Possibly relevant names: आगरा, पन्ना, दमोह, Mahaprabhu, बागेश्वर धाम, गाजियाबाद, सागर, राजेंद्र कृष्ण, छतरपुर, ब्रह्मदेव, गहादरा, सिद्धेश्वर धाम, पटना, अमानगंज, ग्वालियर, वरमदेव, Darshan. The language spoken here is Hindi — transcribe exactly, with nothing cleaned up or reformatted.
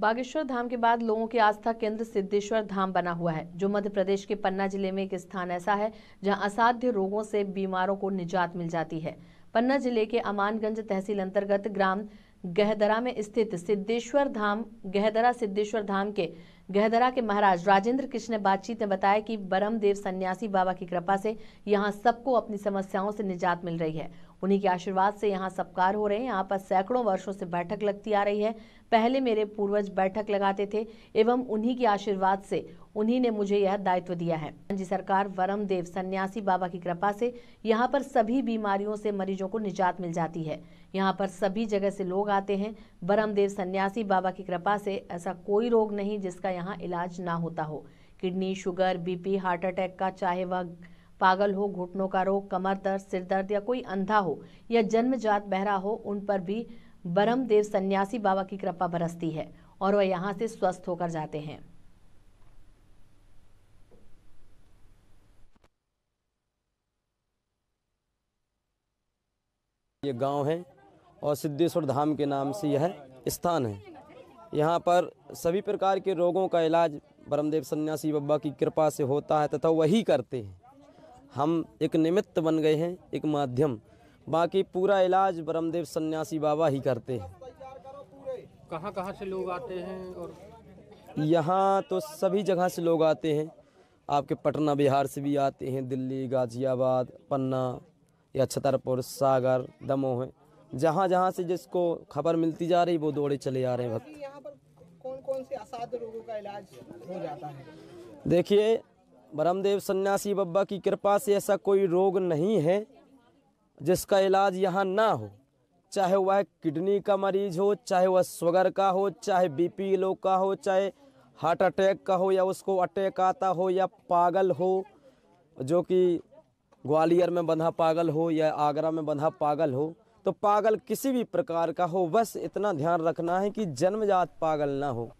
बागेश्वर धाम के बाद लोगों की आस्था केंद्र सिद्धेश्वर धाम बना हुआ है, जो मध्य प्रदेश के पन्ना जिले में एक स्थान ऐसा है जहां असाध्य रोगों से बीमारों को निजात मिल जाती है। पन्ना जिले के अमानगंज तहसील अंतर्गत ग्राम गहादरा में स्थित सिद्धेश्वर धाम गहादरा सिद्धेश्वर धाम के गहादरा के महाराज राजेंद्र कृष्ण ने बातचीत में बताया कि वरमदेव सन्यासी बाबा की कृपा से यहाँ सबको अपनी समस्याओं से निजात मिल रही है। उन्हीं के आशीर्वाद से यहाँ सत्कार हो रहे हैं। यहाँ पर सैकड़ों वर्षों से बैठक लगती आ रही है। पहले मेरे पूर्वज बैठक लगाते थे एवं उन्हीं के आशीर्वाद से उन्हीं ने मुझे यह दायित्व दिया है। राज्य सरकार वरमदेव सन्यासी बाबा की कृपा से यहाँ पर सभी बीमारियों से मरीजों को निजात मिल जाती है। यहाँ पर सभी जगह से लोग आते हैं। वरमदेव सन्यासी बाबा की कृपा से ऐसा कोई रोग नहीं जिसका यहाँ इलाज ना होता हो। Kidney, sugar, BP, heart attack का, चाहे वह पागल हो, घुटनों का रोग, कमर दर्द, सिर दर्द या कोई अंधा हो या जन्मजात बहरा हो, उन पर भी ब्रह्मदेव सन्यासी बाबा की कृपा बरसती है और वह यहाँ से स्वस्थ होकर जाते हैं। ये गांव है और सिद्धेश्वर धाम के नाम से यह स्थान है। यहाँ पर सभी प्रकार के रोगों का इलाज ब्रह्मदेव सन्यासी बाबा की कृपा से होता है तथा वही करते हैं। हम एक निमित्त बन गए हैं, एक माध्यम। बाकी पूरा इलाज ब्रह्मदेव सन्यासी बाबा ही करते हैं। कहाँ कहाँ से लोग आते हैं? और यहाँ तो सभी जगह से लोग आते हैं। आपके पटना बिहार से भी आते हैं, दिल्ली, गाजियाबाद, पन्ना या छतरपुर, सागर, दमोह, जहाँ जहाँ से जिसको खबर मिलती जा रही वो दौड़े चले आ रहे हैं भक्त। यहाँ पर कौन कौन से असाध्य रोगों का इलाज हो जाता है? देखिए, ब्रह्मदेव सन्यासी बाबा की कृपा से ऐसा कोई रोग नहीं है जिसका इलाज यहाँ ना हो। चाहे वह किडनी का मरीज हो, चाहे वह शुगर का हो, चाहे बीपी लो का हो, चाहे हार्ट अटैक का हो या उसको अटैक आता हो, या पागल हो जो कि ग्वालियर में बंधा पागल हो या आगरा में बंधा पागल हो, तो पागल किसी भी प्रकार का हो, बस इतना ध्यान रखना है कि जन्मजात पागल ना हो।